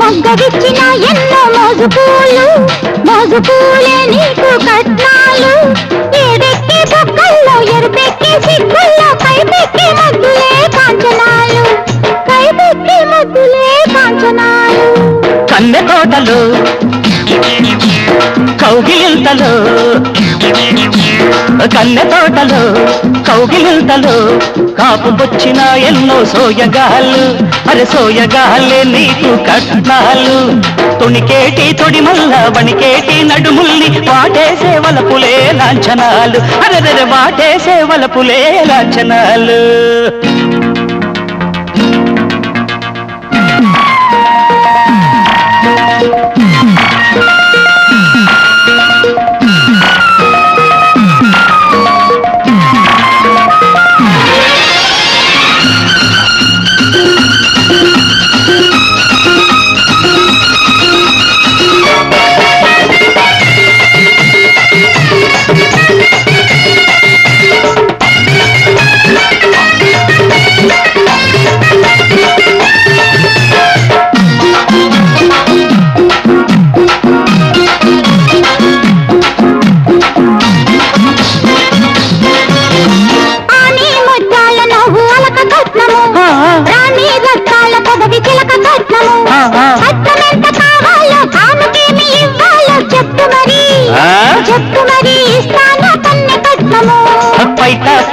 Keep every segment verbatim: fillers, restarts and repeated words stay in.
మగ్గవిచ్చిన ఎన్నో మోజు పూలు మోజు పూలే నీకు కట్నాలు ఏడెక్కే బొక్కల్లో ఎరుపెక్కే సిగ్గుల్లో కైపెక్కే మగ్గులే కాంచనాలు కైపెక్కే మగ్గులే కాంచనాలు కన్నెకోటలు కౌగిలింతలు కన్నెతోటలు కౌగిలింతలు కాపు వచ్చిన ఎన్నో సోయగాళ్ళు అరే సోయగాళ్ళే నీకు కట్నాలు తొణికేటి తొడిమల్ల వణికేటి నడుముల్ని వాటేసే వలపులే లాంఛనాలు అరెరె వాటేసే వలపులే లాంఛనాలు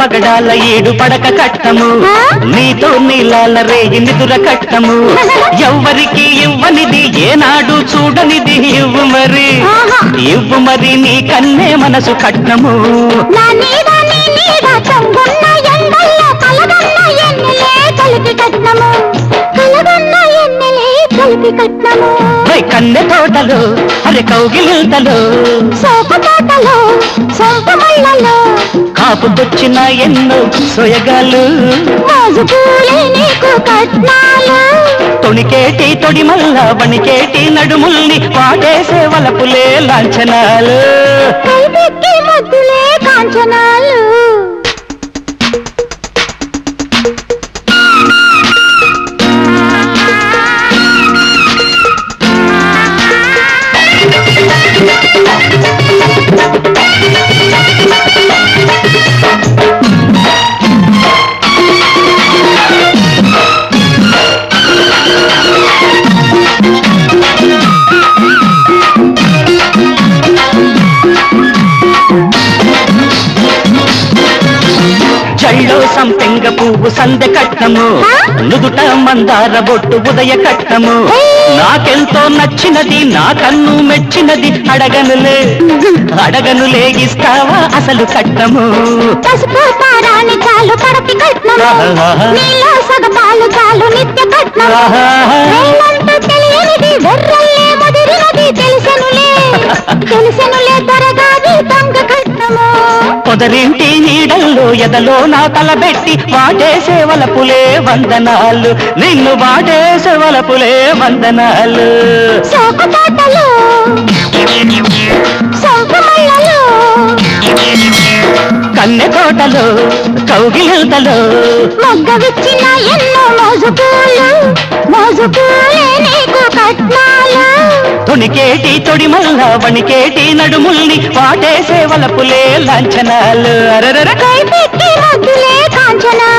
పగడాల ఏడు పడక కట్టము నీతో నీలాల రేయి నిదుర కట్టము ఎవ్వరికి ఇవ్వనిది ఏనాడు చూడనిది ఇవ్వు మరి ఇవ్వు మరి నీ కన్నే మనసు కట్నము కన్నె తోటలు అరే కౌగిలింతలు కాపుకొచ్చిన ఎన్నో సోయగాళ్ళు తొణికేటి తొడిమల్ల వణికేటి నడుముల్ని వాటేసే వలపులే లాంఛనాలు కాంచనాలు సంపెంగ పువ్వు సందె కట్టము నుదుట మందార బొట్టు ఉదయ కట్టము నాకెంతో నచ్చినది నా కన్ను మెచ్చినది అడగనులే అడగనులే ఇస్తావా అసలు కట్టము పసుపు పారాని చాలు పడతి కట్టము నీలో సగపాలు చాలు నిత్య కట్టము నీలంత తెలియనిది వెర్రల్లే మదిరినది తెలుసనులే తెలుసనులే దరగాది దొంగ కట్టము పొదరింటి నీడల్లో ఎదలో నా తలబెట్టి వాటేసే వలపులే వందనాలు నిన్ను వాటేసే వలపులే వందనాలు సోకుతోటలు సోకుమల్లలు కన్నె తోటలు కౌగిలింతలు మగ్గవిచ్చిన ఎన్నో మోజు పూలు మోజు పూలే నీకు కట్నాలు తొణికేటి తొడిమల్ల వణికేటి నడుముల్ని వాటేసే వలపులే లాంఛనాలు అరరర కైపెక్కే మగ్గులే కాంచనాలు.